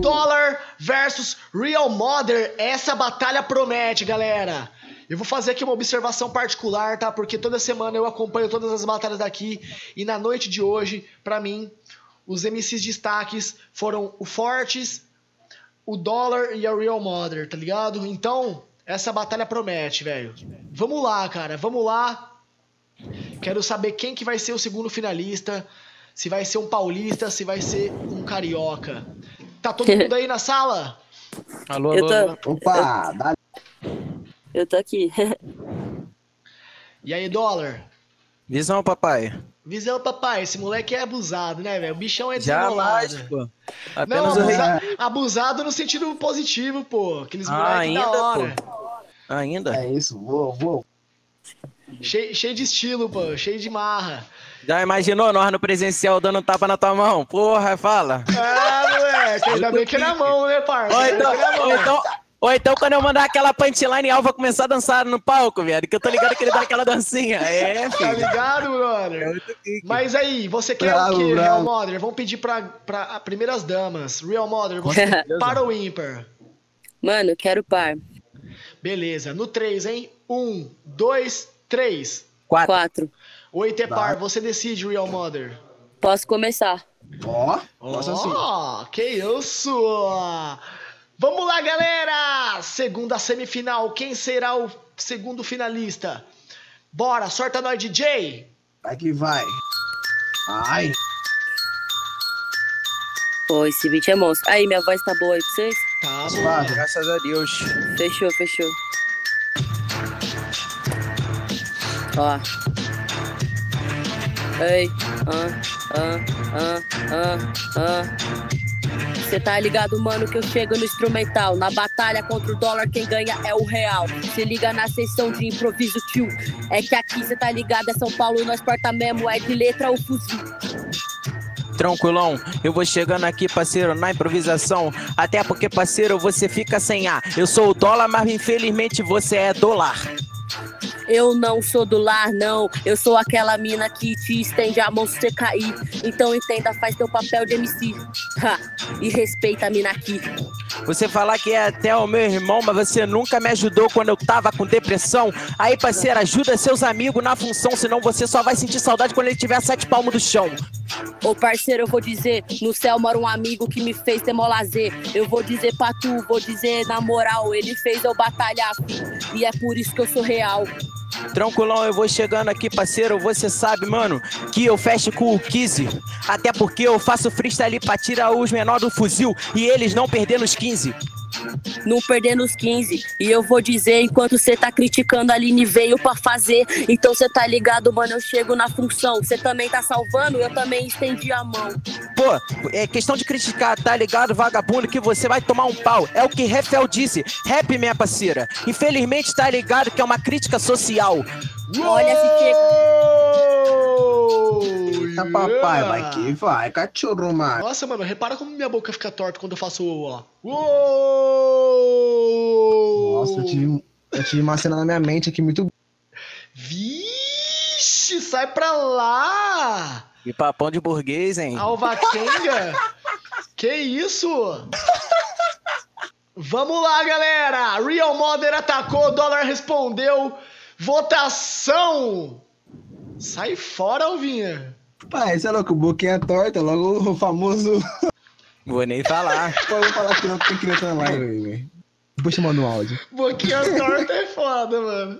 Dólar versus Real Mother, essa batalha promete, galera. Eu vou fazer aqui uma observação particular, tá? Porque toda semana eu acompanho todas as batalhas daqui e na noite de hoje, pra mim, os MCs destaques foram o Fortes, o Dólar e a Real Mother, tá ligado? Então, essa batalha promete, velho. Vamos lá, cara, vamos lá. Quero saber quem que vai ser o segundo finalista, se vai ser um paulista, se vai ser um carioca. Tá todo mundo aí na sala? Alô, alô. Opa, eu tô aqui. E aí, Dólar? Visão, papai. Visão, papai. Esse moleque é abusado, né, velho? O bichão é desenrolado. Pô. Apenas não, abusado no sentido positivo, pô. Aqueles moleques da hora. Pô. Ainda? É isso, vou. Cheio de estilo, pô, cheio de marra. Já imaginou nós no presencial dando tapa na tua mão? Porra, fala. Ah, moleque, ainda bem que é na mão, né, parça? Ou então quando eu mandar aquela punchline, Alva começar a dançar no palco, velho, que eu tô ligado que ele dá aquela dancinha. É, filho. Tá ligado, brother? Mas aí, você quer bravo, o quê, Real Mother? Vamos pedir pra primeiras damas. Real Mother, você para ou ímpar? Mano, quero par. Beleza, no 3, hein? 1, 2, 3, 4. 8 é par, você decide, Real Mother. Posso começar. Ó, oh, que isso! Vamos lá, galera! Segunda semifinal, quem será o segundo finalista? Bora, sorta nós, DJ! Vai que vai! Ai! Pô, esse beat é monstro. Aí, minha voz tá boa aí pra vocês? Tá boa, graças a Deus. Fechou, fechou. Ó. Ei, Cê tá ligado, mano, que eu chego no instrumental. Na batalha contra o dólar, quem ganha é o real. Se liga na sessão de improviso, tio. É que aqui cê tá ligado, é São Paulo, nós porta mesmo, é de letra ou fuzil. Tranquilão, eu vou chegando aqui, parceiro, na improvisação. Até porque, parceiro, você fica sem ar. Eu sou o dólar, mas infelizmente você é dólar. Eu não sou do lar, não. Eu sou aquela mina que te estende a mão se você cair. Então entenda, faz teu papel de MC. Ha. E respeita a mina aqui. Você falar que é até o meu irmão, mas você nunca me ajudou quando eu tava com depressão. Aí, parceiro, ajuda seus amigos na função, senão você só vai sentir saudade quando ele tiver 7 palmos do chão. Ô, parceiro, eu vou dizer, no céu mora um amigo que me fez ter mó lazer. Eu vou dizer pra tu, vou dizer na moral, ele fez eu batalhar, e é por isso que eu sou real. Tranquilão, eu vou chegando aqui, parceiro. Você sabe, mano, que eu fecho com o 15. Até porque eu faço freestyle pra tirar os menores do fuzil e eles não perder nos 15. Não perder nos 15. E eu vou dizer, enquanto você tá criticando, a Aline veio pra fazer. Então você tá ligado, mano, eu chego na função. Você também tá salvando, eu também estendi a mão. Pô, é questão de criticar, tá ligado, vagabundo, que você vai tomar um pau. É o que Rafael disse. Rap, minha parceira. Infelizmente, tá ligado que é uma crítica social. Olha se chega. Eita, papai, vai que vai, cachorro, mano. Nossa, mano, repara como minha boca fica torta quando eu faço o ó. Uou! Nossa, eu tive uma cena na minha mente aqui muito... Vixe, sai pra lá! E papão de burguês, hein? Alvaquenga? Que isso? Vamos lá, galera! Real Mother atacou, Dólar respondeu... Votação! Sai fora, Alvinha! Pai, você é louco, o boquinha torta, logo o famoso... Vou nem falar. Pô, vou falar que não tem criança na live aí, velho. Depois te mando um áudio. Boquinha torta é foda, mano.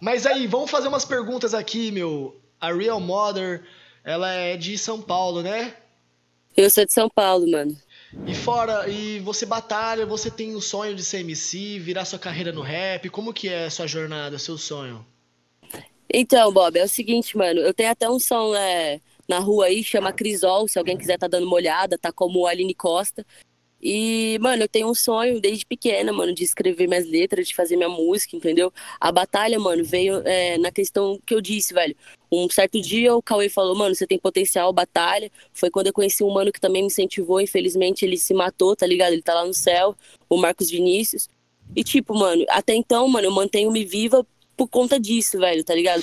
Mas aí, vamos fazer umas perguntas aqui, meu. A Real Mother, ela é de São Paulo, né? Eu sou de São Paulo, mano. E você batalha, você tem um sonho de ser MC, virar sua carreira no rap, como que é a sua jornada, seu sonho? Então, Bob, é o seguinte, mano, eu tenho até um som na rua aí, chama Crisol, se alguém quiser tá dando uma olhada, tá como Aline Costa. E, mano, eu tenho um sonho desde pequena, mano, de escrever minhas letras, de fazer minha música, entendeu? A batalha, mano, veio na questão que eu disse, velho. Um certo dia o Cauê falou, mano, você tem potencial, batalha. Foi quando eu conheci um mano que também me incentivou, infelizmente ele se matou, tá ligado? Ele tá lá no céu, o Marcos Vinícius. E tipo, mano, até então, mano, eu mantenho-me viva por conta disso, velho, tá ligado?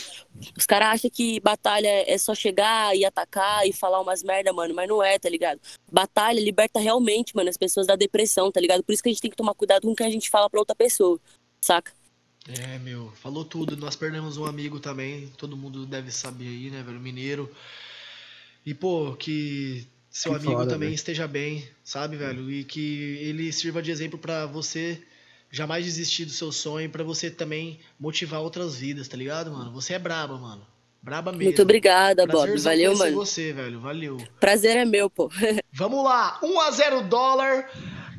Os caras acham que batalha é só chegar e atacar e falar umas merda, mano, mas não é, tá ligado? Batalha liberta realmente, mano, as pessoas da depressão, tá ligado? Por isso que a gente tem que tomar cuidado com o que a gente fala pra outra pessoa, saca? É, meu, falou tudo. Nós perdemos um amigo também, todo mundo deve saber aí, né, velho, mineiro. E, pô, que seu que amigo foda, também, velho, esteja bem, sabe, velho? E que ele sirva de exemplo pra você jamais desistir do seu sonho, pra você também motivar outras vidas, tá ligado, mano? Você é braba, mano. Braba mesmo. Muito obrigada, Bob. Valeu, mano. Você, velho. Valeu. Prazer é meu, pô. Vamos lá. 1-0 dólar.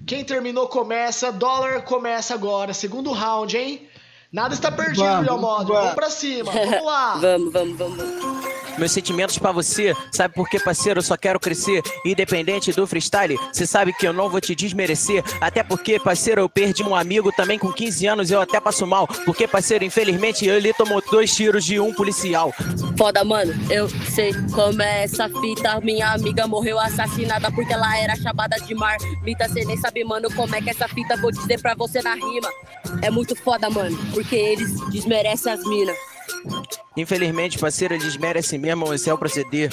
Quem terminou começa. Dólar começa agora. Segundo round, hein? Nada está perdido, Real Mother. Vamos pra cima. Vamos lá. Vamos. Meus sentimentos pra você, sabe por quê, parceiro? Eu só quero crescer, independente do freestyle, cê sabe que eu não vou te desmerecer. Até porque, parceiro, eu perdi um amigo também com 15 anos, eu até passo mal. Porque, parceiro, infelizmente, ele tomou 2 tiros de um policial. Foda, mano, eu sei como é essa fita. Minha amiga morreu assassinada porque ela era chamada de marmita. Cê nem sabe, mano, como é que essa fita, vou dizer pra você na rima. É muito foda, mano, porque eles desmerecem as minas. Infelizmente, parceiro, eles merecem mesmo, esse é o proceder.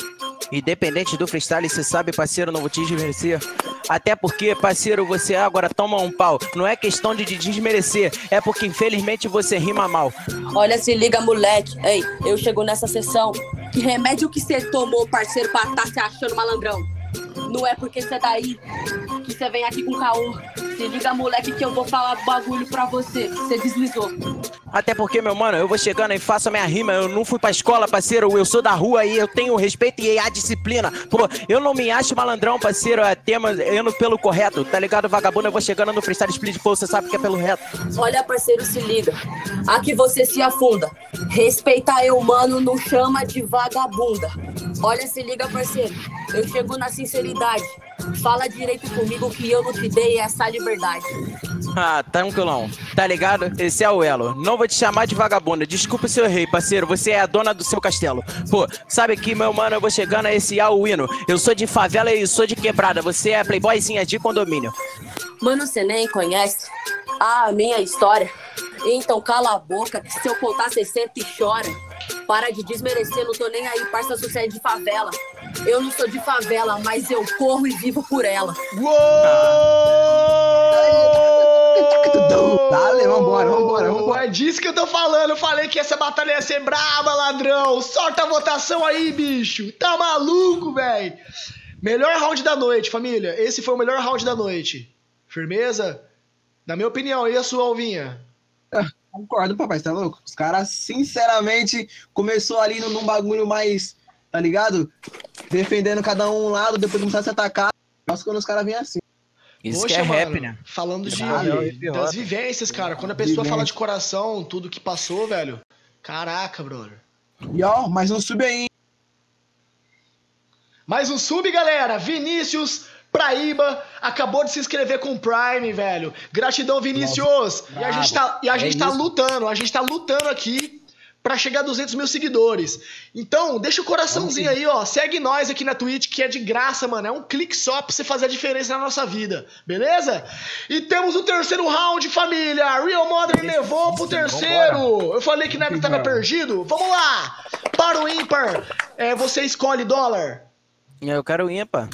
Independente do freestyle, cê sabe, parceiro, não vou te desmerecer. Até porque, parceiro, você agora toma um pau. Não é questão de desmerecer, é porque infelizmente você rima mal. Olha, se liga, moleque. Ei, eu chego nessa sessão. Que remédio que cê tomou, parceiro, pra tá se achando malandrão? Não é porque cê é daí que cê vem aqui com caô. Se liga, moleque, que eu vou falar do bagulho pra você. Cê deslizou. Até porque, meu mano, eu vou chegando e faço a minha rima. Eu não fui pra escola, parceiro. Eu sou da rua e eu tenho respeito e a disciplina. Pô, eu não me acho malandrão, parceiro. É tema, eu não pelo correto. Tá ligado, vagabundo? Eu vou chegando no freestyle split, pô, você sabe que é pelo reto. Olha, parceiro, se liga. Aqui você se afunda. Respeitar eu, mano, não chama de vagabunda. Olha, se liga, parceiro. Eu chego na sinceridade. Fala direito comigo que eu não te dei essa liberdade. Ah, tranquilão. Tá ligado? Esse é o elo. Não vou te chamar de vagabunda. Desculpa se eu errei, parceiro. Você é a dona do seu castelo. Pô, sabe que, meu mano, eu vou chegando a esse auíno. Eu sou de favela e sou de quebrada. Você é playboyzinha de condomínio. Mano, você nem conhece a minha história. Então cala a boca, que se eu contar, você senta e chora. Para de desmerecer, não tô nem aí, parça, sucesso de favela. Eu não sou de favela, mas eu corro e vivo por ela. Uou! Dale, vambora. É disso que eu tô falando, eu falei que essa batalha ia ser braba, ladrão. Solta a votação aí, bicho. Tá maluco, velho? Melhor round da noite, família. Esse foi o melhor round da noite. Firmeza? Na minha opinião, e a sua, Alvinha? Concordo, papai, você tá louco? Os caras, sinceramente, começou ali num bagulho mais, tá ligado? Defendendo cada um lado, depois começar a se atacar. Nossa, quando os caras vêm assim. Isso poxa, que é mano, rap, né? Falando das vivências, cara. Quando a pessoa fala de coração, tudo que passou, velho. Caraca, brother. E ó, mais um sub aí. Mais um sub, galera. Vinícius Praíba acabou de se inscrever com o Prime, velho. Gratidão, Vinícius. Nossa, a gente tá lutando aqui pra chegar a 200 mil seguidores. Então, deixa o coraçãozinho aí, ó. Segue nós aqui na Twitch, que é de graça, mano. É um clique só pra você fazer a diferença na nossa vida. Beleza? E temos o terceiro round, família. Real Mother levou pro terceiro. Vambora. Eu falei que nada tava perdido. Vamos lá. Para o ímpar. É, você escolhe dólar. Eu quero o ímpar.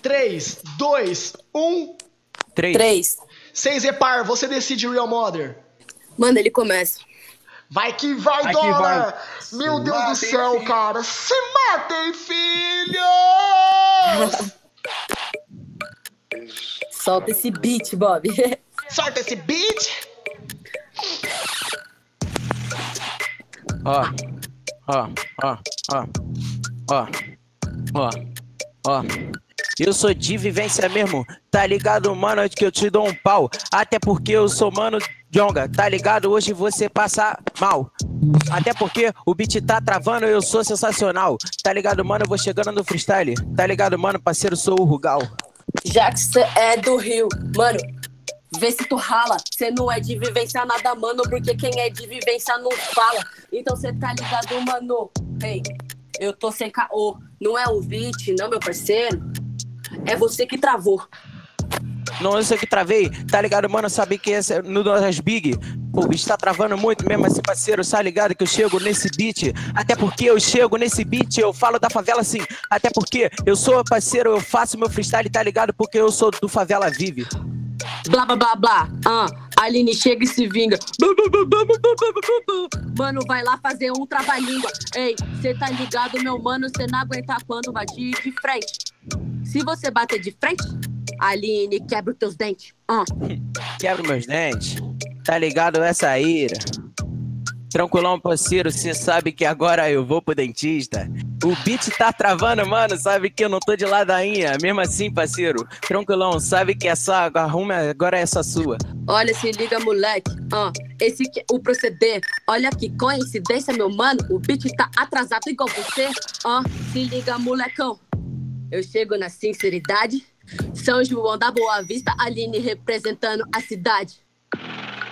3, 2, 1... 3. Sem zepar, você decide, Real Mother. Manda, ele começa. Vai que vai, dólar! Meu Deus do céu, cara! Se matem, filhos! Solta esse beat, Bob. Solta esse beat! Ó. Eu sou de vivência mesmo, tá ligado, mano, que eu te dou um pau. Até porque eu sou, mano, jonga, tá ligado? Hoje você passa mal. Até porque o beat tá travando, eu sou sensacional. Tá ligado, mano, eu vou chegando no freestyle. Tá ligado, mano, parceiro, sou o Rugal. Já que cê é do Rio, mano, vê se tu rala. Cê não é de vivência nada, mano, porque quem é de vivência não fala. Então cê tá ligado, mano, ei, eu tô sem caô. Não é o beat, não, meu parceiro. É você que travou. Não, eu sei que travei. Tá ligado, mano? Sabe que essa, no das big, O bicho tá travando muito mesmo, esse parceiro, sai ligado que eu chego nesse beat. Até porque eu chego nesse beat, eu falo da favela assim. Até porque eu sou parceiro, eu faço meu freestyle, tá ligado? Porque eu sou do Favela Vive. Blá, blá, blá, blá. Aline chega e se vinga. Mano, vai lá fazer um trava-língua. Ei, cê tá ligado, meu mano, cê não aguenta quando bate de frente. Se você bater de frente, Aline, quebra os teus dentes. Quebra meus dentes? Tá ligado essa ira? Tranquilão, parceiro, cê sabe que agora eu vou pro dentista. O beat tá travando, mano, sabe que eu não tô de ladainha. Mesmo assim, parceiro, tranquilão, sabe que essa arruma agora é essa sua. Olha, se liga, moleque, esse que é o proceder. Olha que coincidência, meu mano, o beat tá atrasado igual você. Se liga, molecão, eu chego na sinceridade. São João da Boa Vista, Aline representando a cidade.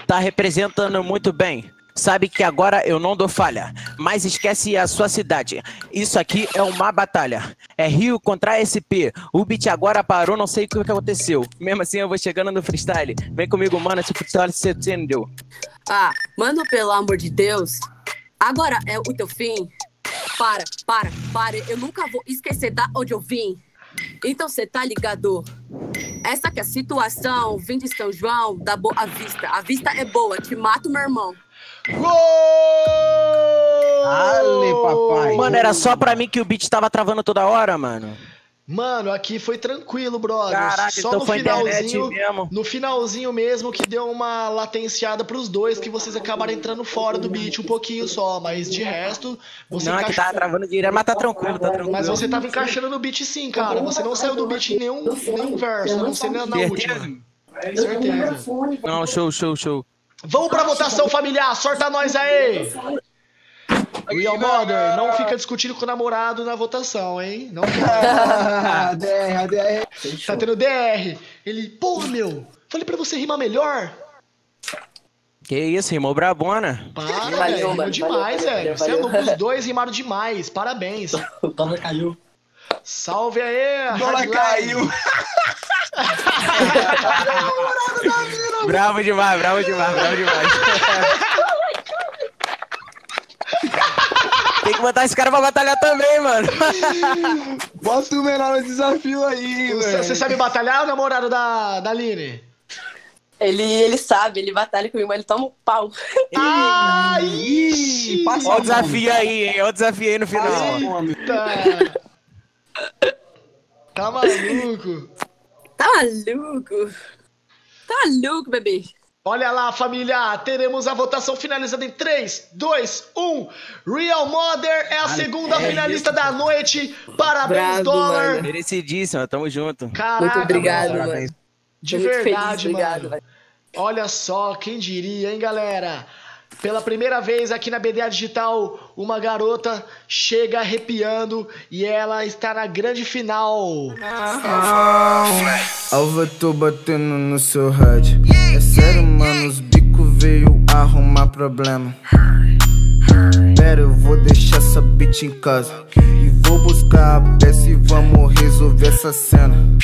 Tá representando muito bem. Sabe que agora eu não dou falha, mas esquece a sua cidade. Isso aqui é uma batalha. É Rio contra SP. O beat agora parou, não sei o que aconteceu. Mesmo assim eu vou chegando no freestyle. Vem comigo, mano, esse freestyle você entendeu. Mano, pelo amor de Deus. Agora é o teu fim. Para. Eu nunca vou esquecer da onde eu vim. Então cê tá ligado. Essa que é a situação. Vim de São João da Boa Vista. A vista é boa, te mato, meu irmão. Gol! Ale, papai. Mano, era só pra mim que o beat tava travando toda hora, mano. Mano, aqui foi tranquilo, brother. Caraca, só então no foi finalzinho mesmo. No finalzinho mesmo que deu uma latenciada pros dois, que vocês acabaram entrando fora do beat um pouquinho só. Mas de resto, você não, encaixou... que tava travando direto, mas tá tranquilo, tá tranquilo. Mas você tava encaixando no beat sim, cara. Você não saiu do beat em nenhum verso, não sei na última. Certeza. Não, show. Vamos pra votação familiar, sorta nós aí! Real Mother, não fica discutindo com o namorado na votação, hein? Não fica. DR. Tá tendo DR. Ele, pô, meu, falei pra você rimar melhor. Que isso, rimou brabona. Para, rimou demais, velho. Você andou com os dois, rimaram demais, parabéns. O dólar caiu. Salve aí! O dólar caiu! Bravo demais. Tem que botar esse cara pra batalhar também, mano. Bota o menor desafio aí, velho. Você sabe batalhar, o namorado da Aline? Ele sabe, ele batalha comigo, mas ele toma um pau. Ai! Olha o desafio aí, hein? Olha o desafio aí no final. Eita. Tá maluco? Tá maluco, bebê. Olha lá, família. Teremos a votação finalizada em 3, 2, 1. Real Mother é a segunda finalista da noite. Parabéns, Dólar. Merecidíssima, tamo junto. Caraca, muito obrigado, mano. De verdade, feliz, mano. Obrigado, olha só, quem diria, hein, galera? Pela primeira vez aqui na BDA Digital, uma garota chega arrepiando e ela está na grande final. Alva, tô batendo no seu rádio. É sério, mano, os bico veio arrumar problema. Pera, eu vou deixar essa bitch em casa e vou buscar a peça e vamos resolver essa cena.